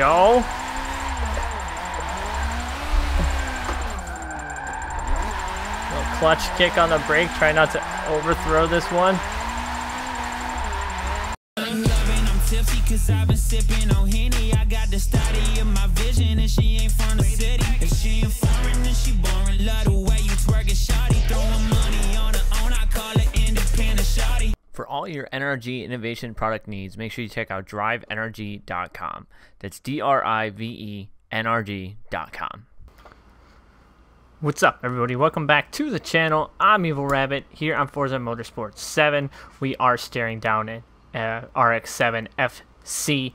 go. Little clutch kick on the brake. Try not to overthrow this one. Cause I've been sipping on Henny. I got the study of my vision, and she ain't from the city. If she ain't foreign, then she boring. Love the way you twerking, shawty. Throwing money on her own, I call it independent, shawty. For all your NRG Innovation product needs, make sure you check out DriveNRG.com. That's DriveNRG.com. What's up, everybody? Welcome back to the channel. I'm EvlRabbit here on Forza Motorsports 7. We are staring down it. RX 7 FC,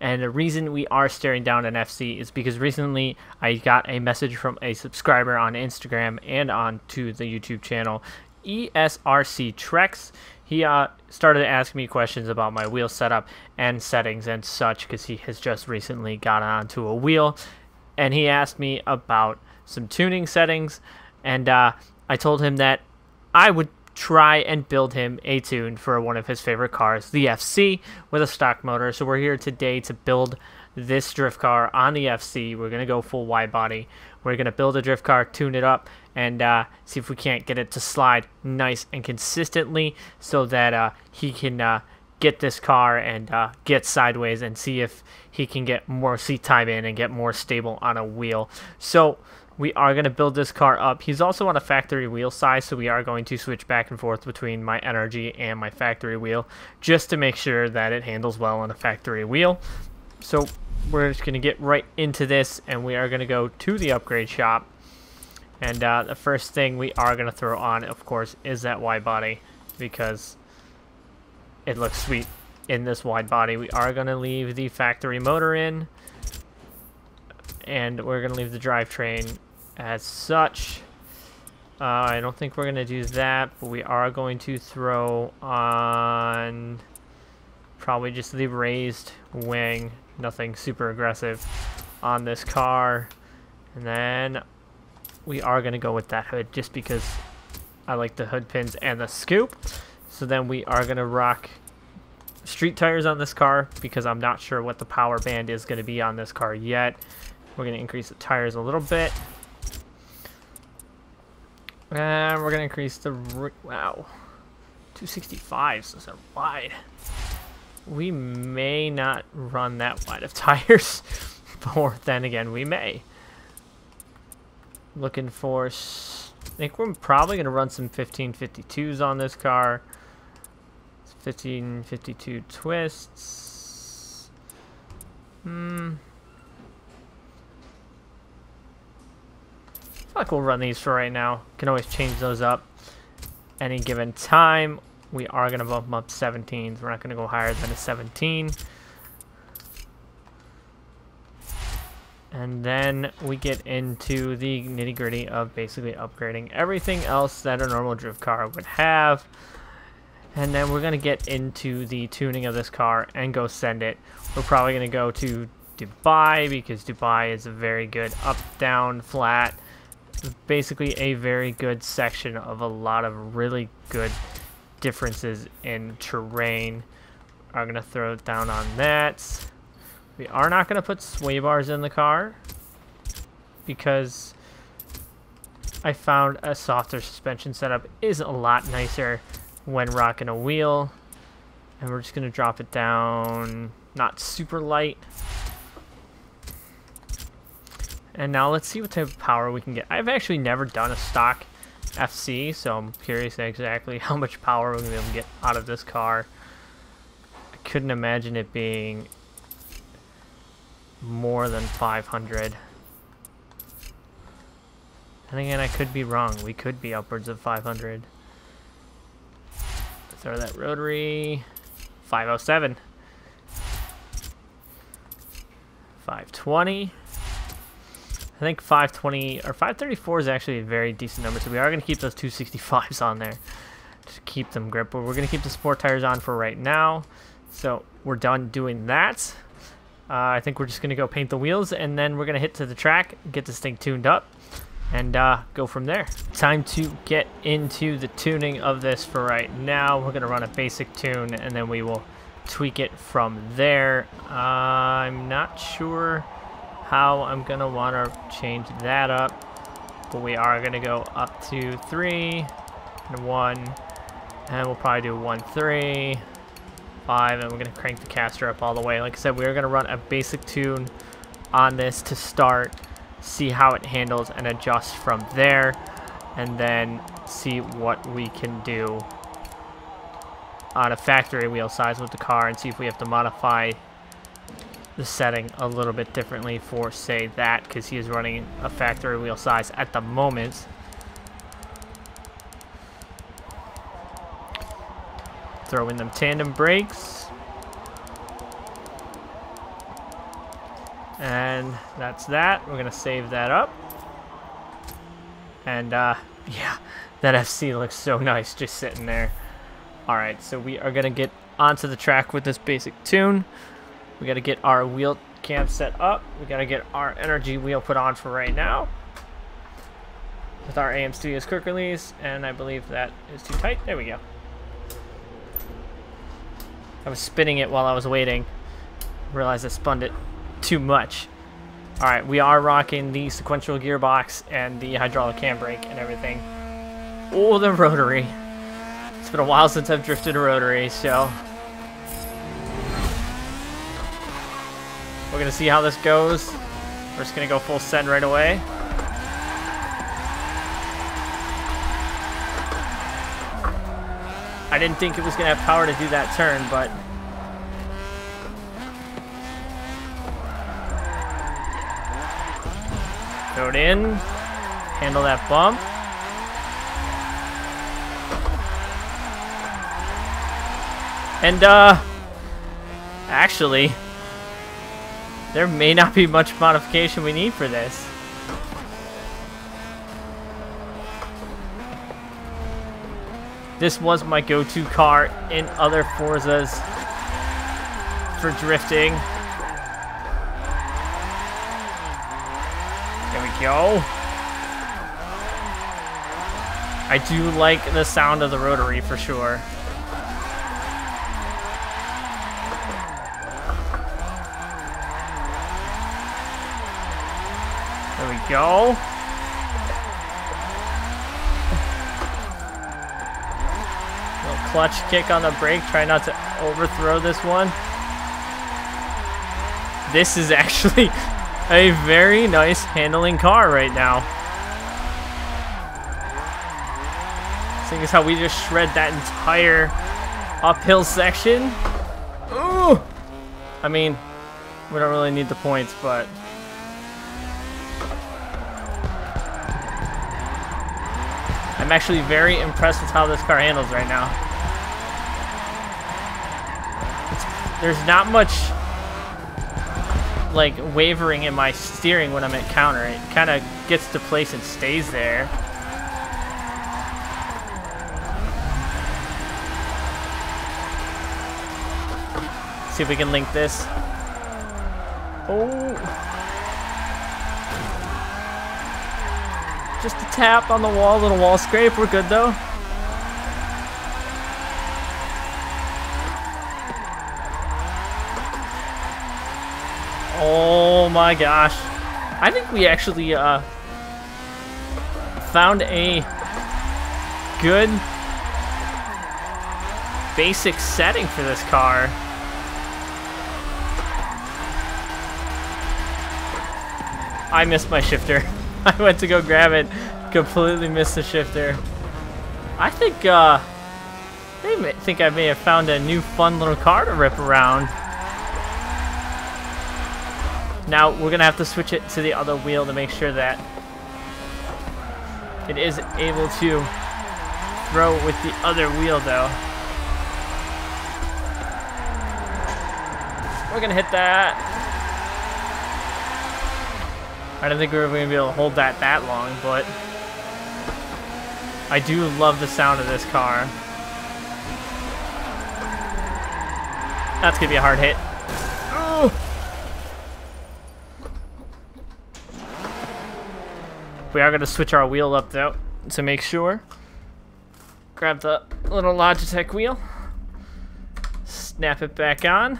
and the reason we are staring down an FC is because recently I got a message from a subscriber on Instagram and onto the YouTube channel ESRC Trex. He started asking me questions about my wheel setup and settings and such because he has just recently gotten onto a wheel, and he asked me about some tuning settings, and I told him that I would try and build him a tune for one of his favorite cars, the FC, with a stock motor. So we're here today to build this drift car on the FC. We're going to go full wide body. We're going to build a drift car, tune it up, and see if we can't get it to slide nice and consistently so that he can get this car and get sideways and see if he can get more seat time in and get more stable on a wheel. So we are going to build this car up. He's also on a factory wheel size, so we are going to switch back and forth between my NRG and my factory wheel just to make sure that it handles well on a factory wheel. So we're just going to get right into this, and we are going to go to the upgrade shop. And the first thing we are going to throw on, of course, is that wide body because it looks sweet in this wide body. We are going to leave the factory motor in, and we're going to leave the drivetrain as such. I don't think we're going to do that, but we are going to throw on probably just the raised wing, nothing super aggressive on this car. And then we are going to go with that hood just because I like the hood pins and the scoop. So then we are going to rock street tires on this car because I'm not sure what the power band is going to be on this car yet. We're going to increase the tires a little bit. And we're going to increase the... Wow. 265s, those are wide. We may not run that wide of tires. But then again, we may. Looking for... I think we're probably going to run some 1552s on this car. 1552 twists. I think we'll run these for right now. Can always change those up any given time. We are going to bump them up 17s. We're not going to go higher than a 17. And then we get into the nitty-gritty of basically upgrading everything else that a normal drift car would have. And then we're going to get into the tuning of this car and go send it. We're probably going to go to Dubai because Dubai is a very good up, down, flat, basically a very good section of a lot of really good differences in terrain. Are going to throw it down on that. We are not going to put sway bars in the car because I found a softer suspension setup is a lot nicer when rocking a wheel. And we're just going to drop it down, not super light. And now let's see what type of power we can get. I've actually never done a stock FC, so I'm curious exactly how much power we're going to be able to get out of this car. I couldn't imagine it being more than 500. And again, I could be wrong. We could be upwards of 500. Throw that rotary. 507. 520. I think 520 or 534 is actually a very decent number, so we are going to keep those 265s on there to keep them grip. But we're going to keep the sport tires on for right now, so we're done doing that. I think we're just going to go paint the wheels, and then we're going to hit to the track, get this thing tuned up, and go from there. Time to get into the tuning of this for right now. We're going to run a basic tune, and then we will tweak it from there. I'm not sure how I'm gonna want to change that up, but we are gonna go up to 3 and 1, and we'll probably do 1, 3, 5, and we're gonna crank the caster up all the way. Like I said, we're gonna run a basic tune on this to start, see how it handles and adjust from there, and then see what we can do on a factory wheel size with the car and see if we have to modify the setting a little bit differently for, say, that, because he is running a factory wheel size at the moment. Throw in them tandem brakes, and that's that. We're gonna save that up, and yeah, that FC looks so nice just sitting there. All right, so we are gonna get onto the track with this basic tune. We got to get our wheel cam set up. We got to get our NRG wheel put on for right now with our AM Studios quick release, and I believe that is too tight. There we go. I was spinning it while I was waiting. Realized I spun it too much. All right, we are rocking the sequential gearbox and the hydraulic handbrake and everything. Oh, the rotary. It's been a while since I've drifted a rotary, so we're gonna see how this goes. We're just gonna go full send right away. I didn't think it was gonna have power to do that turn, but throw it in, handle that bump. And actually, there may not be much modification we need for this. This was my go-to car in other Forzas for drifting. There we go. I do like the sound of the rotary for sure. Go. Little clutch kick on the brake. Try not to overthrow this one. This is actually a very nice handling car right now. Seeing as how we just shred that entire uphill section. Ooh! I mean, we don't really need the points, but I'm actually very impressed with how this car handles right now. There's not much like wavering in my steering when I'm at counter. It kind of gets to place and stays there. See if we can link this. Oh. Just a tap on the wall, little wall scrape. We're good though. Oh my gosh. I think we actually found a good basic setting for this car. I missed my shifter. I went to go grab it, completely missed the shifter. I think I may have found a new fun little car to rip around. Now we're gonna have to switch it to the other wheel to make sure that it is able to throw with the other wheel though. We're gonna hit that. I don't think we were going to be able to hold that that long, but I do love the sound of this car. That's going to be a hard hit. Oh! We are going to switch our wheel up, though, to make sure. Grab the little Logitech wheel. snap it back on.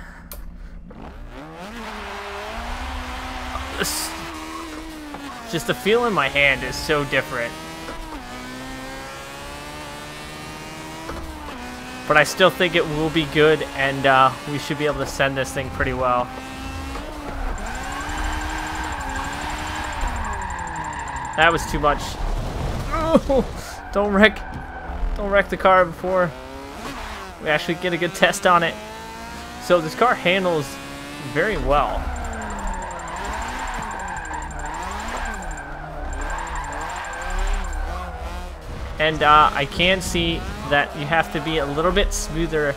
Just the feel in my hand is so different. But I still think it will be good, and we should be able to send this thing pretty well. That was too much. Oh, don't wreck the car before we actually get a good test on it. So this car handles very well. And I can see that you have to be a little bit smoother.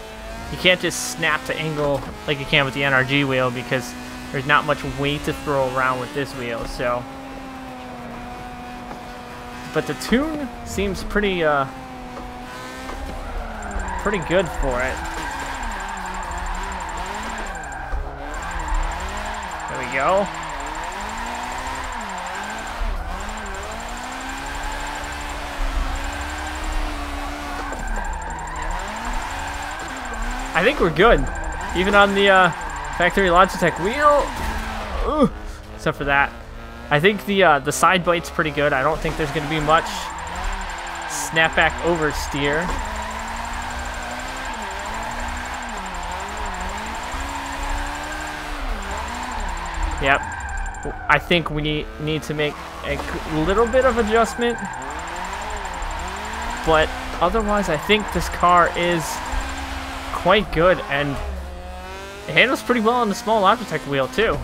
You can't just snap the angle like you can with the NRG wheel, because there's not much weight to throw around with this wheel. So, but the tune seems pretty pretty good for it. There we go. I think we're good, even on the factory Logitech wheel. Ooh, except for that. I think the side bite's pretty good. I don't think there's going to be much snapback oversteer. Yep. I think we need to make a little bit of adjustment, but otherwise I think this car is quite good, and it handles pretty well on the small Logitech wheel too.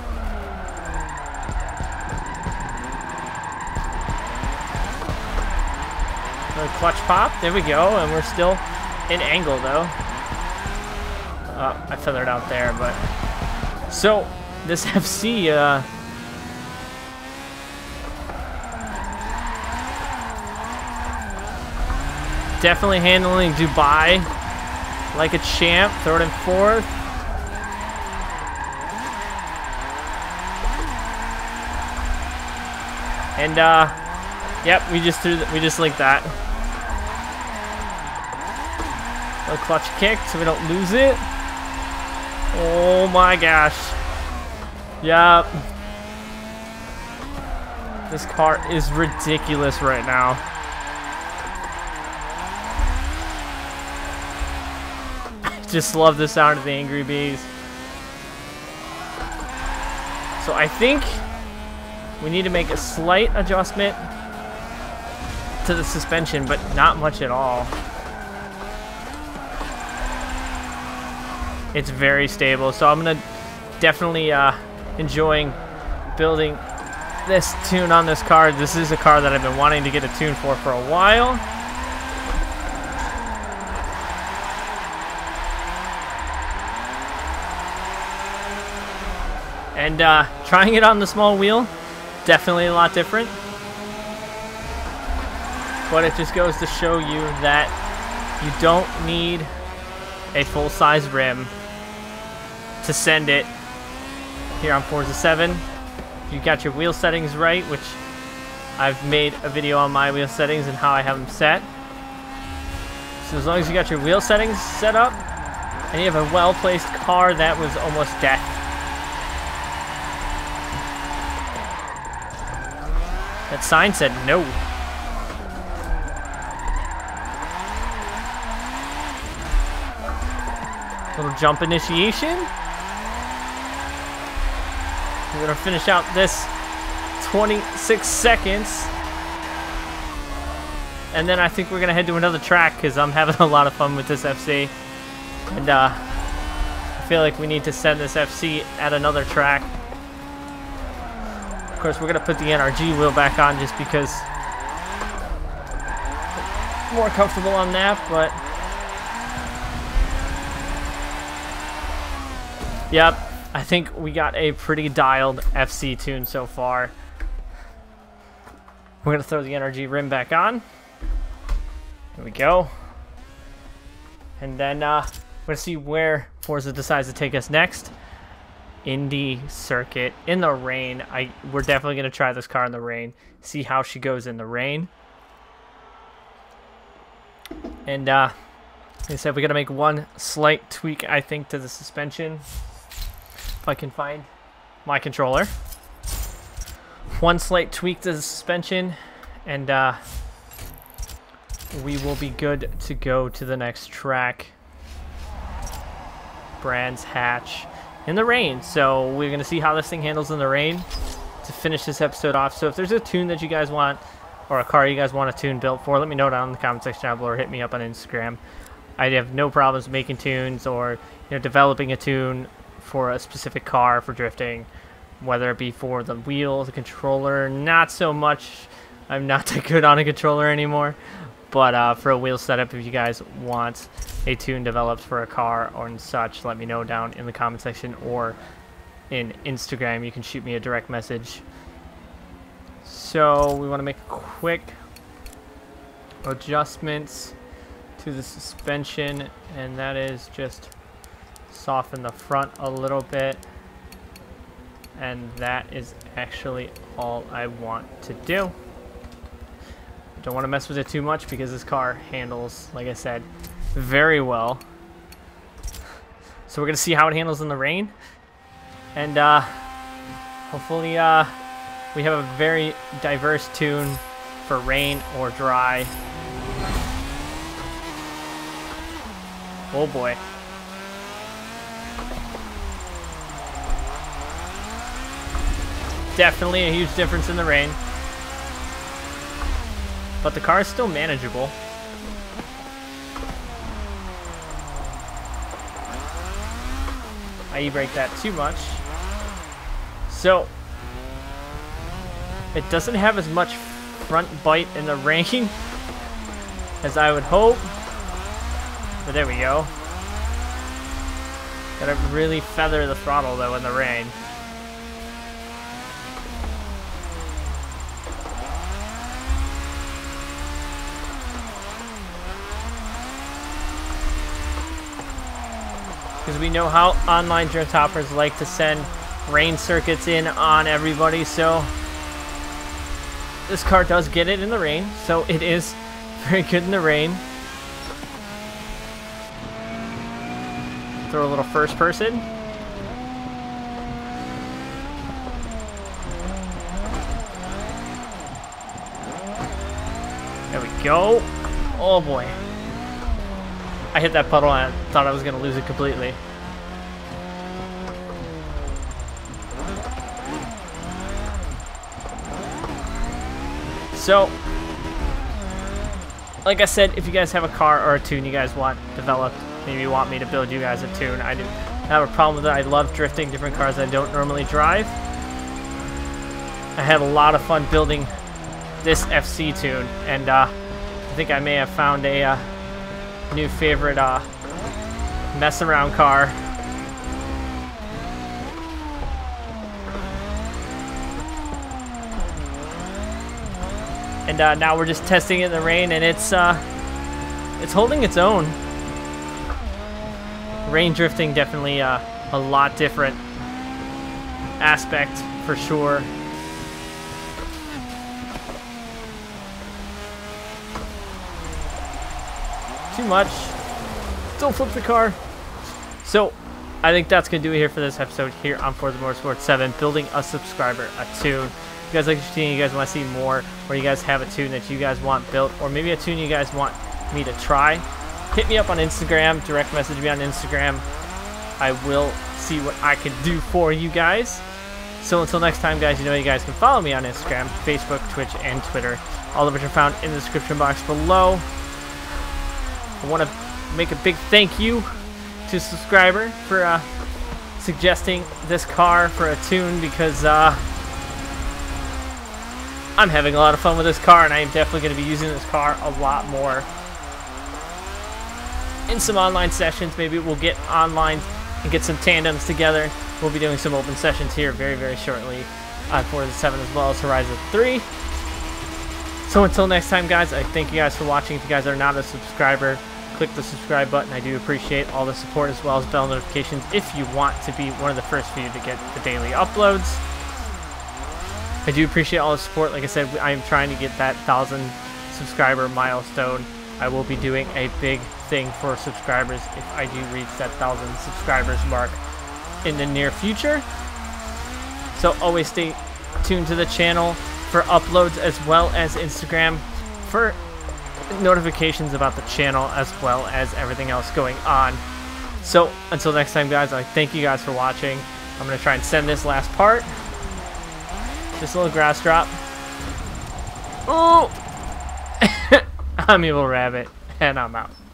Another clutch pop, there we go, and we're still in angle though. I feathered out there, but so this FC definitely handling Dubai like a champ. Third and fourth. And yep, we just linked that. A clutch kick so we don't lose it. Oh my gosh. Yep. This car is ridiculous right now. Just love the sound of the angry bees. So I think we need to make a slight adjustment to the suspension, but not much at all. It's very stable, so I'm gonna definitely enjoying building this tune on this car. This is a car that I've been wanting to get a tune for a while. And trying it on the small wheel, definitely a lot different. But it just goes to show you that you don't need a full-size rim to send it here on Forza 7. You got your wheel settings right, which I've made a video on my wheel settings and how I have them set. So as long as you got your wheel settings set up, and you have a well-placed car, that was almost death. That sign said no. Little jump initiation. We're gonna finish out this 26 seconds. And then I think we're gonna head to another track, because I'm having a lot of fun with this FC. And I feel like we need to send this FC at another track. Of course, we're going to put the NRG wheel back on just because more comfortable on that, but yep, I think we got a pretty dialed FC tune so far. We're going to throw the NRG rim back on. There we go. And then we're going to see where Forza decides to take us next. Indy circuit in the rain. We're definitely gonna try this car in the rain, see how she goes in the rain. And Like I said, we got to make one slight tweak, I think, to the suspension. If I can find my controller. One slight tweak to the suspension, and we will be good to go to the next track. Brands Hatch in the rain. So we're going to see how this thing handles in the rain to finish this episode off. So if there's a tune that you guys want, or a car you guys want a tune built for, let me know down in the comment section down below, or hit me up on Instagram. I have no problems making tunes, or developing a tune for a specific car for drifting, whether it be for the wheel, the controller. Not so much. I'm not that good on a controller anymore. But for a wheel setup, if you guys want a tune developed for a car or and such, let me know down in the comment section or in Instagram. You can shoot me a direct message. So we want to make quick adjustments to the suspension, and that is just soften the front a little bit, and that is actually all I want to do. Don't want to mess with it too much because this car handles, like I said, very well. So we're gonna see how it handles in the rain, and hopefully we have a very diverse tune for rain or dry. Oh boy. Definitely a huge difference in the rain. But the car is still manageable. I e-brake that too much. So it doesn't have as much front bite in the rain as I would hope. But there we go. Gotta really feather the throttle though in the rain. Because we know how online drift hoppers like to send rain circuits in on everybody, so this car does get it in the rain, so it is very good in the rain. Throw a little first person. There we go. Oh boy. I hit that puddle and I thought I was going to lose it completely. So, like I said, if you guys have a car or a tune you guys want developed, maybe you want me to build you guys a tune, I do have a problem with it. I love drifting different cars I don't normally drive. I had a lot of fun building this FC tune, and I think I may have found a new favorite mess around car. And now we're just testing it in the rain, and it's holding its own. Rain drifting, definitely a lot different aspect for sure. Too much. Still flip the car. So I think that's gonna do it here for this episode here on Forza Motorsports 7, building a subscriber a tune. If you guys like this tune, you guys want to see more, or you guys have a tune that you guys want built, or maybe a tune you guys want me to try, hit me up on Instagram, direct message me on Instagram. I will see what I can do for you guys. So until next time, guys, you guys can follow me on Instagram, Facebook, Twitch, and Twitter, all of which are found in the description box below. I want to make a big thank you to subscriber for suggesting this car for a tune, because I'm having a lot of fun with this car, and I am definitely going to be using this car a lot more in some online sessions. Maybe we'll get online and get some tandems together. We'll be doing some open sessions here very shortly on Forza 7 as well as Horizon 3. So until next time, guys, I thank you guys for watching. If you guys are not a subscriber, click the subscribe button. I do appreciate all the support, as well as bell notifications if you want to be one of the first few to get the daily uploads. I do appreciate all the support. Like I said, I am trying to get that 1,000 subscriber milestone. I will be doing a big thing for subscribers if I do reach that 1,000 subscribers mark in the near future. So always stay tuned to the channel for uploads, as well as Instagram for notifications about the channel, as well as everything else going on. So until next time, guys, I thank you guys for watching. I'm going to try and send this last part. Just a little grass drop. Oh! I'm EvlRabbit, and I'm out.